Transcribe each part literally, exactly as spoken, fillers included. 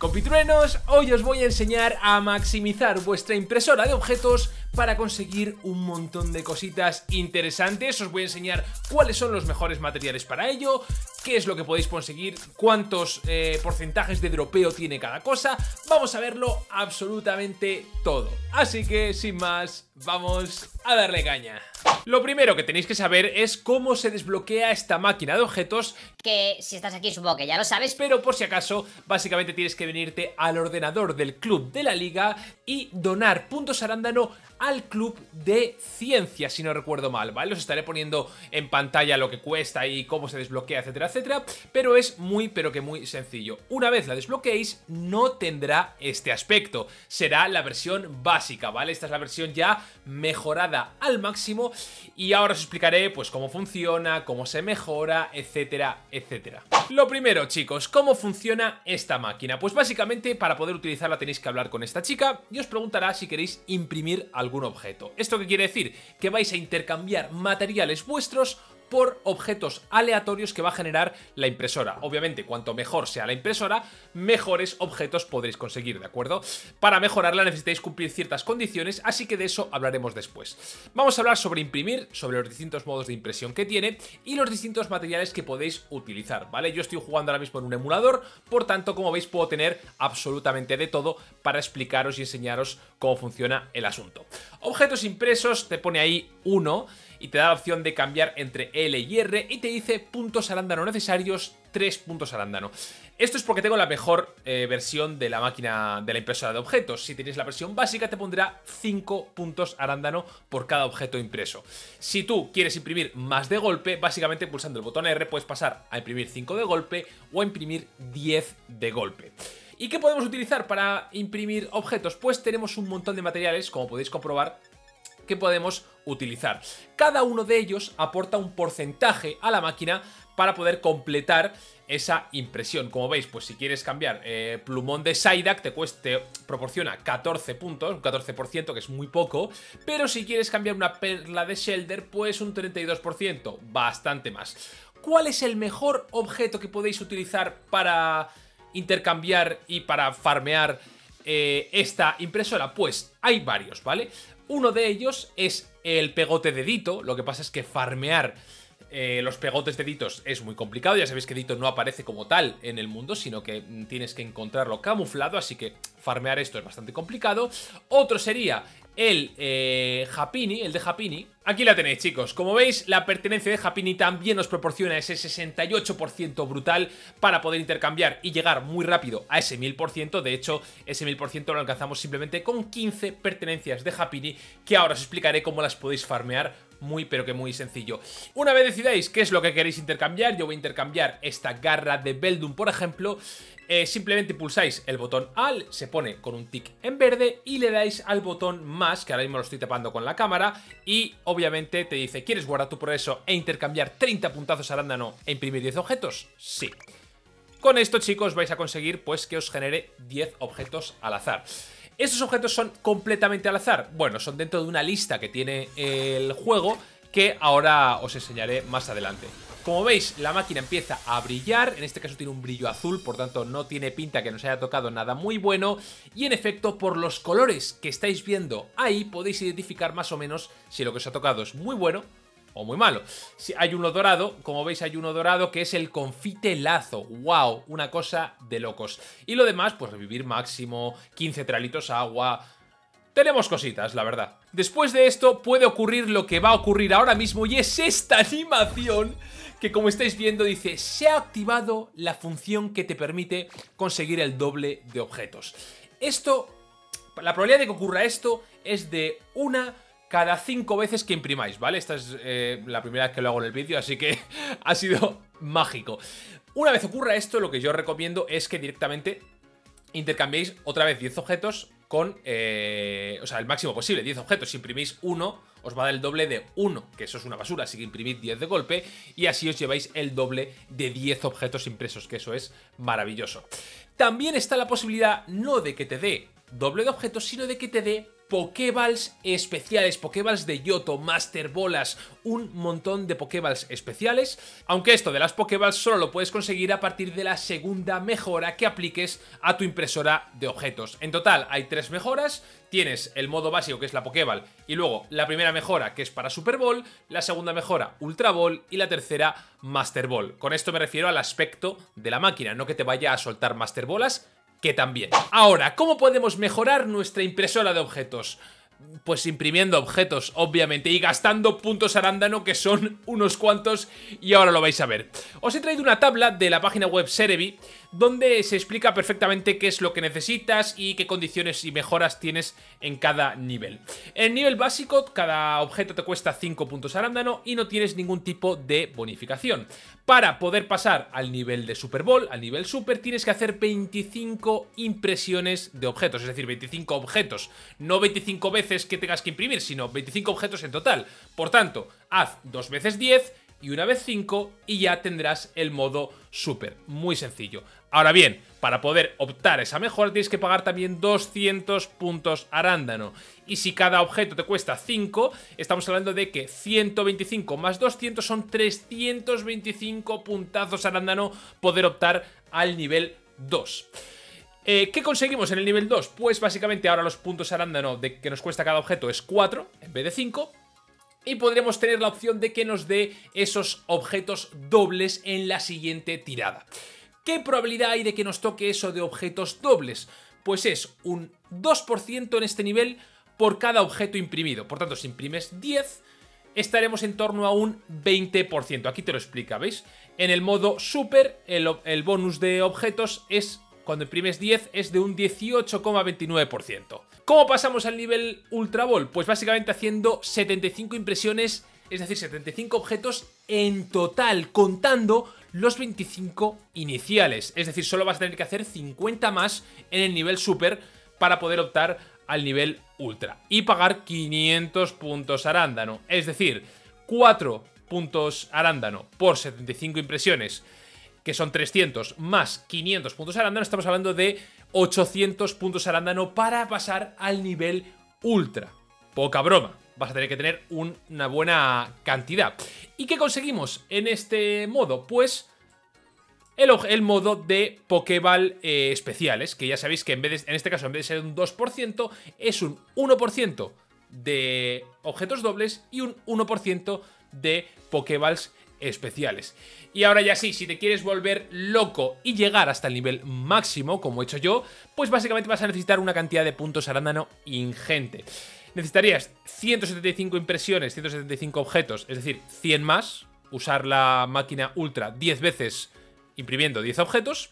Compitruenos, hoy os voy a enseñar a maximizar vuestra impresora de objetos para conseguir un montón de cositas interesantes. Os voy a enseñar cuáles son los mejores materiales para ello, qué es lo que podéis conseguir, cuántos eh, porcentajes de dropeo tiene cada cosa. Vamos a verlo absolutamente todo. Así que, sin más, vamos a darle caña. Lo primero que tenéis que saber es cómo se desbloquea esta máquina de objetos, que si estás aquí supongo que ya lo sabes, pero por si acaso, básicamente tienes que venirte al ordenador del club de la liga y donar puntos arándano al club de ciencia, si no recuerdo mal, ¿vale? Os estaré poniendo en pantalla lo que cuesta y cómo se desbloquea, etcétera, etcétera, pero es muy, pero que muy sencillo. Una vez la desbloqueéis, no tendrá este aspecto, será la versión básica, ¿vale? Esta es la versión ya mejorada al máximo. Y ahora os explicaré pues cómo funciona, cómo se mejora, etcétera, etcétera. Lo primero, chicos, ¿cómo funciona esta máquina? Pues básicamente para poder utilizarla tenéis que hablar con esta chica y os preguntará si queréis imprimir algún objeto. ¿Esto qué quiere decir? Que vais a intercambiar materiales vuestros por objetos aleatorios que va a generar la impresora. Obviamente, cuanto mejor sea la impresora, mejores objetos podréis conseguir, ¿de acuerdo? Para mejorarla necesitáis cumplir ciertas condiciones, así que de eso hablaremos después. Vamos a hablar sobre imprimir, sobre los distintos modos de impresión que tiene y los distintos materiales que podéis utilizar, ¿vale? Yo estoy jugando ahora mismo en un emulador, por tanto, como veis, puedo tener absolutamente de todo para explicaros y enseñaros cómo funciona el asunto. Objetos impresos, te pone ahí uno y te da la opción de cambiar entre L y R y te dice puntos arándano necesarios, tres puntos arándano. Esto es porque tengo la mejor eh, versión de la máquina de la impresora de objetos. Si tenéis la versión básica te pondrá cinco puntos arándano por cada objeto impreso. Si tú quieres imprimir más de golpe, básicamente pulsando el botón R puedes pasar a imprimir cinco de golpe o a imprimir diez de golpe. ¿Y qué podemos utilizar para imprimir objetos? Pues tenemos un montón de materiales, como podéis comprobar, que podemos utilizar. Cada uno de ellos aporta un porcentaje a la máquina para poder completar esa impresión. Como veis, pues si quieres cambiar eh, plumón de Psyduck, te, te proporciona catorce puntos, un catorce por ciento, que es muy poco, pero si quieres cambiar una perla de Shelder, pues un treinta y dos por ciento, bastante más. ¿Cuál es el mejor objeto que podéis utilizar para intercambiar y para farmear eh, esta impresora? Pues hay varios, ¿vale? Uno de ellos es el pegote de Dito. Lo que pasa es que farmear eh, los pegotes de Dito es muy complicado. Ya sabéis que Dito no aparece como tal en el mundo, sino que tienes que encontrarlo camuflado, así que farmear esto es bastante complicado. Otro sería el eh, Happiny, el de Happiny. Aquí la tenéis, chicos. Como veis, la pertenencia de Happiny también nos proporciona ese sesenta y ocho por ciento brutal para poder intercambiar y llegar muy rápido a ese mil por ciento. De hecho, ese mil por ciento lo alcanzamos simplemente con quince pertenencias de Happiny, que ahora os explicaré cómo las podéis farmear. Muy, pero que muy sencillo. Una vez decidáis qué es lo que queréis intercambiar, yo voy a intercambiar esta garra de Beldum, por ejemplo. Eh, simplemente pulsáis el botón al, se pone con un tic en verde y le dais al botón más, que ahora mismo lo estoy tapando con la cámara, y obviamente te dice, ¿quieres guardar tu progreso e intercambiar treinta puntazos arándano e imprimir diez objetos? Sí. Con esto, chicos, vais a conseguir pues que os genere diez objetos al azar. ¿Estos objetos son completamente al azar? Bueno, son dentro de una lista que tiene el juego que ahora os enseñaré más adelante. Como veis, la máquina empieza a brillar, en este caso tiene un brillo azul, por tanto no tiene pinta que nos haya tocado nada muy bueno. Y en efecto, por los colores que estáis viendo ahí, podéis identificar más o menos si lo que os ha tocado es muy bueno o muy malo. Si hay uno dorado, como veis hay uno dorado que es el confite lazo. ¡Wow! Una cosa de locos. Y lo demás, pues revivir máximo, quince tralitos agua. Tenemos cositas, la verdad. Después de esto puede ocurrir lo que va a ocurrir ahora mismo, y es esta animación que, como estáis viendo, dice se ha activado la función que te permite conseguir el doble de objetos. Esto, la probabilidad de que ocurra esto es de una cada cinco veces que imprimáis, ¿vale? Esta es eh, la primera vez que lo hago en el vídeo, así que ha sido mágico. Una vez ocurra esto, lo que yo recomiendo es que directamente intercambiéis otra vez diez objetos con, eh, o sea, el máximo posible, diez objetos. Si imprimís uno, os va a dar el doble de uno, que eso es una basura, así que imprimid diez de golpe y así os lleváis el doble de diez objetos impresos, que eso es maravilloso. También está la posibilidad no de que te dé doble de objetos, sino de que te dé Pokéballs especiales, Pokéballs de Johto, Master Bolas, un montón de Pokéballs especiales, aunque esto de las Pokéballs solo lo puedes conseguir a partir de la segunda mejora que apliques a tu impresora de objetos. En total hay tres mejoras, tienes el modo básico que es la Pokéball y luego la primera mejora que es para Super Ball, la segunda mejora Ultra Ball y la tercera Master Ball. Con esto me refiero al aspecto de la máquina, no que te vaya a soltar Master Bolas, que también. Ahora, ¿cómo podemos mejorar nuestra impresora de objetos? Pues imprimiendo objetos, obviamente, y gastando puntos arándano, que son unos cuantos, y ahora lo vais a ver. Os he traído una tabla de la página web Serebi, donde se explica perfectamente qué es lo que necesitas y qué condiciones y mejoras tienes en cada nivel. En nivel básico, cada objeto te cuesta cinco puntos arándano y no tienes ningún tipo de bonificación. Para poder pasar al nivel de Super Ball, al nivel Super, tienes que hacer veinticinco impresiones de objetos, es decir, veinticinco objetos, no veinticinco veces que tengas que imprimir, sino veinticinco objetos en total. Por tanto, haz dos veces diez y una vez cinco y ya tendrás el modo Super. Muy sencillo. Ahora bien, para poder optar a esa mejora tienes que pagar también doscientos puntos arándano. Y si cada objeto te cuesta cinco, estamos hablando de que ciento veinticinco más doscientos son trescientos veinticinco puntazos arándano poder optar al nivel dos. Eh, ¿Qué conseguimos en el nivel dos? Pues básicamente ahora los puntos arándano de que nos cuesta cada objeto es cuatro en vez de cinco. Y podremos tener la opción de que nos dé esos objetos dobles en la siguiente tirada. ¿Qué probabilidad hay de que nos toque eso de objetos dobles? Pues es un dos por ciento en este nivel por cada objeto imprimido. Por tanto, si imprimes diez, estaremos en torno a un veinte por ciento. Aquí te lo explica, ¿veis? En el modo Super, el, el bonus de objetos es, cuando imprimes diez, es de un dieciocho coma veintinueve por ciento. ¿Cómo pasamos al nivel Ultra Ball? Pues básicamente haciendo setenta y cinco impresiones, es decir, setenta y cinco objetos en total, contando los veinticinco iniciales. Es decir, solo vas a tener que hacer cincuenta más en el nivel Super para poder optar al nivel Ultra. Y pagar quinientos puntos arándano, es decir, cuatro puntos arándano por setenta y cinco impresiones, que son trescientos más quinientos puntos arándano, estamos hablando de ochocientos puntos arándano para pasar al nivel Ultra. Poca broma, vas a tener que tener un, una buena cantidad. ¿Y qué conseguimos en este modo? Pues el, el modo de Pokéball eh, especiales, que ya sabéis que en, vez de, en este caso en vez de ser un dos por ciento, es un uno por ciento de objetos dobles y un uno por ciento de Pokéballs especiales. Y ahora ya sí, si te quieres volver loco y llegar hasta el nivel máximo, como he hecho yo, pues básicamente vas a necesitar una cantidad de puntos arándano ingente. Necesitarías ciento setenta y cinco impresiones, ciento setenta y cinco objetos, es decir, cien más, usar la máquina Ultra diez veces imprimiendo diez objetos,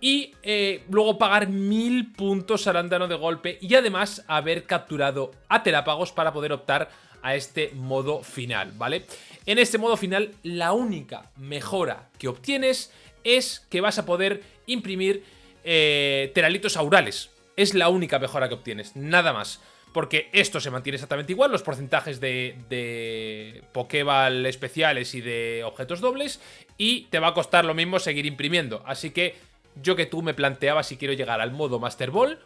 y eh, luego pagar mil puntos arándano de golpe y además haber capturado a Terapagos para poder optar a este modo final, ¿vale? En este modo final, la única mejora que obtienes es que vas a poder imprimir eh, teralitos aurales. Es la única mejora que obtienes, nada más. Porque esto se mantiene exactamente igual, los porcentajes de, de Pokéball especiales y de objetos dobles, y te va a costar lo mismo seguir imprimiendo. Así que yo que tú me planteaba si quiero llegar al modo Master Ball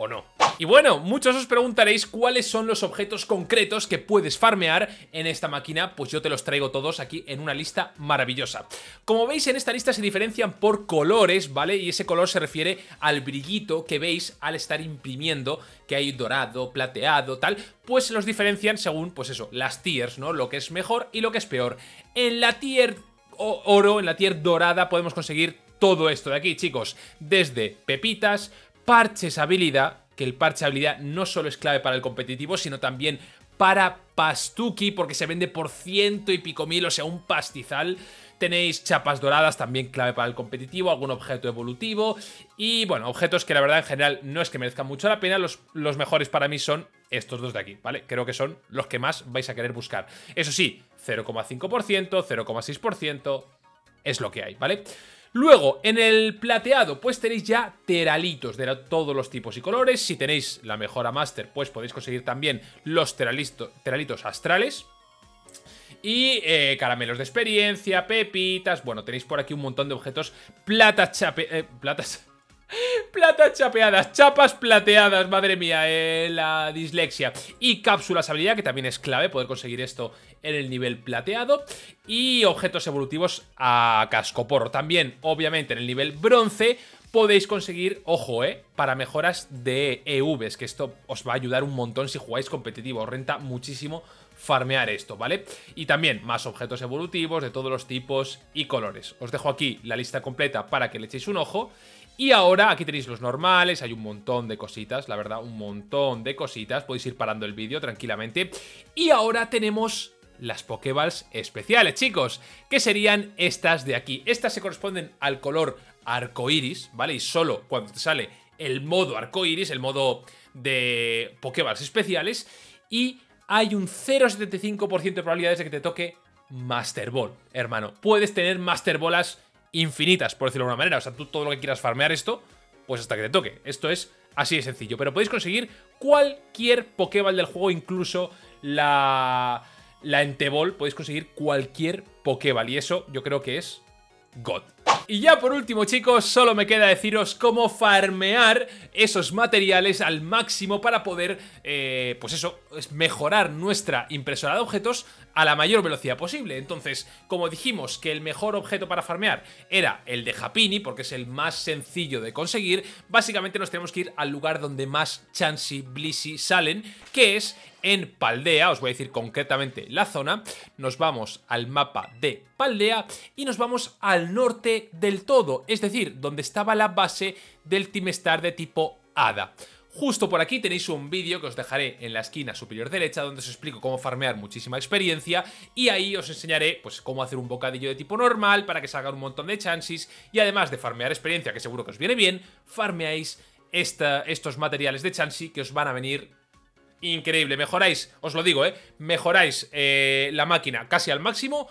o no. Y bueno, muchos os preguntaréis cuáles son los objetos concretos que puedes farmear en esta máquina, pues yo te los traigo todos aquí en una lista maravillosa. Como veis, en esta lista se diferencian por colores, ¿vale? Y ese color se refiere al brillito que veis al estar imprimiendo, que hay dorado, plateado, tal, pues los diferencian según, pues eso, las tiers, ¿no? Lo que es mejor y lo que es peor. En la tier oro, en la tier dorada, podemos conseguir todo esto de aquí, chicos, desde pepitas, parches habilidad, que el parche habilidad no solo es clave para el competitivo, sino también para Pastuki, porque se vende por ciento y pico mil, o sea, un pastizal. Tenéis chapas doradas, también clave para el competitivo, algún objeto evolutivo y, bueno, objetos que la verdad en general no es que merezcan mucho la pena. Los, los mejores para mí son estos dos de aquí, ¿vale? Creo que son los que más vais a querer buscar. Eso sí, cero coma cinco por ciento, cero coma seis por ciento es lo que hay, ¿vale? Luego, en el plateado, pues tenéis ya teralitos de todos los tipos y colores. Si tenéis la mejora Master, pues podéis conseguir también los teralito, teralitos astrales. Y eh, caramelos de experiencia, pepitas... Bueno, tenéis por aquí un montón de objetos. Plata chape... Eh, platas... plata chapeadas, chapas plateadas, madre mía, eh, la dislexia. Y cápsulas habilidad, que también es clave poder conseguir esto en el nivel plateado. Y objetos evolutivos a cascoporro. También, obviamente, en el nivel bronce podéis conseguir, ojo, eh, para mejoras de E Vs, que esto os va a ayudar un montón si jugáis competitivo. Os renta muchísimo farmear esto, ¿vale? Y también más objetos evolutivos de todos los tipos y colores. Os dejo aquí la lista completa para que le echéis un ojo. Y ahora aquí tenéis los normales, hay un montón de cositas, la verdad, un montón de cositas. Podéis ir parando el vídeo tranquilamente. Y ahora tenemos las Pokéballs especiales, chicos, que serían estas de aquí. Estas se corresponden al color arcoiris, ¿vale? Y solo cuando te sale el modo arcoiris, el modo de Pokéballs especiales, y hay un cero coma setenta y cinco por ciento de probabilidades de que te toque Master Ball, hermano. Puedes tener Master Bolas infinitas, por decirlo de alguna manera. O sea, tú todo lo que quieras farmear esto, pues hasta que te toque. Esto es así de sencillo. Pero podéis conseguir cualquier Pokéball del juego, incluso la... la Entebol, podéis conseguir cualquier Pokéball. Y eso yo creo que es God. Y ya por último, chicos, solo me queda deciros cómo farmear esos materiales al máximo para poder, eh, pues eso, mejorar nuestra impresora de objetos a la mayor velocidad posible. Entonces, como dijimos que el mejor objeto para farmear era el de Happiny, porque es el más sencillo de conseguir, básicamente nos tenemos que ir al lugar donde más Chansey, Blissey salen, que es en Paldea. Os voy a decir concretamente la zona. Nos vamos al mapa de Paldea y nos vamos al norte del todo, es decir, donde estaba la base del Team Star de tipo Hada. Justo por aquí tenéis un vídeo que os dejaré en la esquina superior derecha, donde os explico cómo farmear muchísima experiencia, y ahí os enseñaré pues cómo hacer un bocadillo de tipo normal para que salgan un montón de Chanseys, y además de farmear experiencia, que seguro que os viene bien, farmeáis esta, estos materiales de Chansey que os van a venir increíble. Mejoráis, os lo digo, ¿eh? Mejoráis eh, la máquina casi al máximo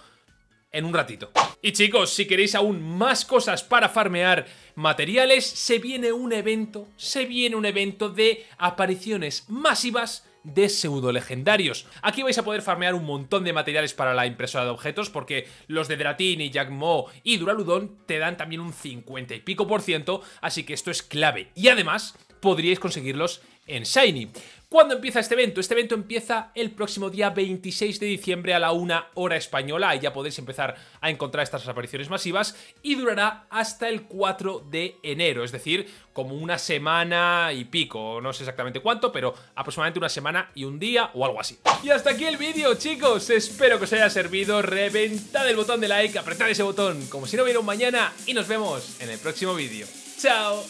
en un ratito. Y chicos, si queréis aún más cosas para farmear materiales, se viene un evento, se viene un evento de apariciones masivas de pseudo legendarios. Aquí vais a poder farmear un montón de materiales para la impresora de objetos, porque los de Dratini, Jack Mo y Duraludon te dan también un cincuenta y pico por ciento, así que esto es clave. Y además podríais conseguirlos en Shiny. ¿Cuándo empieza este evento? Este evento empieza el próximo día veintiséis de diciembre a la una hora española. Ahí ya podéis empezar a encontrar estas apariciones masivas y durará hasta el cuatro de enero, es decir, como una semana y pico, no sé exactamente cuánto, pero aproximadamente una semana y un día o algo así. Y hasta aquí el vídeo, chicos. Espero que os haya servido. Reventad el botón de like, apretad ese botón como si no hubiera un mañana y nos vemos en el próximo vídeo. Chao,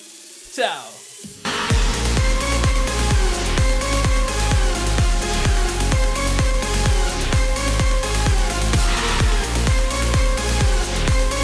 chao.